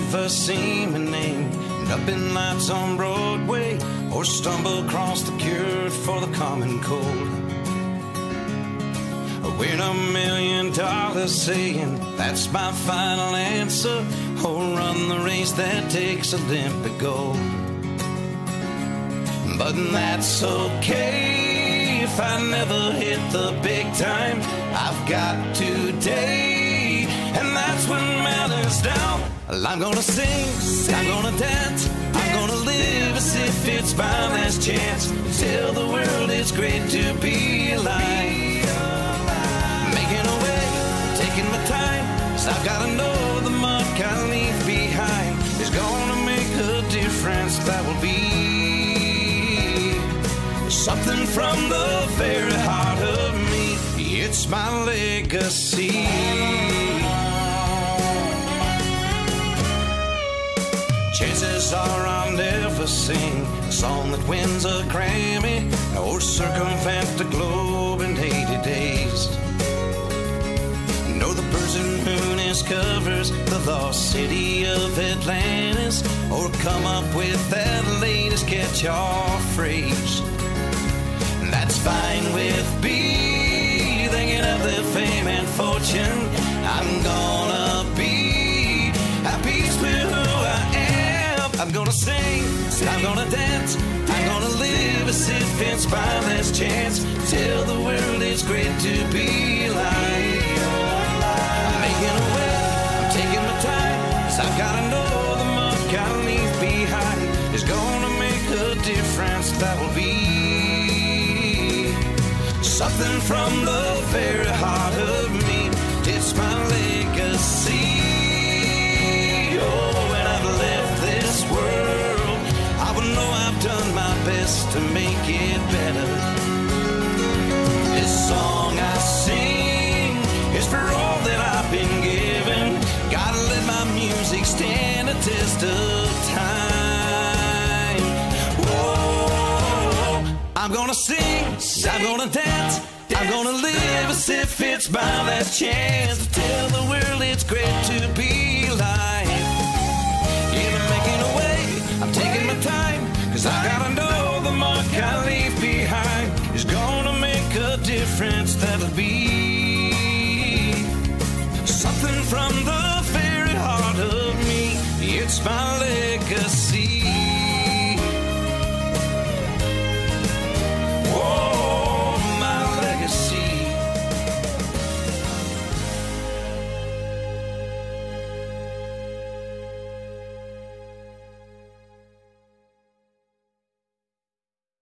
never see my name and up in lights on Broadway, or stumble across the cure for the common cold. Win $1 million saying that's my final answer, or run the race that takes Olympic gold. But that's okay if I never hit the big time. I've got today, and that's what matters now. Well, I'm gonna sing, I'm gonna dance, I'm gonna live as if it's my last chance. Tell the world it's great to be alive. I've gotta know the mark I leave behind is gonna make a difference. That will be something from the very heart of me. It's my legacy. Chances are I'll never sing a song that wins a Grammy, or circumvent the globe in 80 days. Know the person who discovers the lost city of Atlantis, or come up with that latest catch-all phrase. That's fine with me, thinking of their fame and fortune. I'm gonna be at peace with who I am. I'm gonna sing, I'm gonna dance, I'm gonna live as if it's my last chance. Till the world it's great to be alive. I've gotta know the mark I leave behind is gonna make a difference. That will be something from the very heart of me. It's my legacy. Oh, when I've left this world, I will know I've done my best to make it better. This song I sing is for all that I've been given. Gotta let my music stand the test of time. Whoa, I'm gonna sing, I'm gonna dance, I'm gonna live as if it's my last chance. Tell the world it's great to be alive. Yeah, I'm making a way, I'm taking my time, cause I gotta know the mark I leave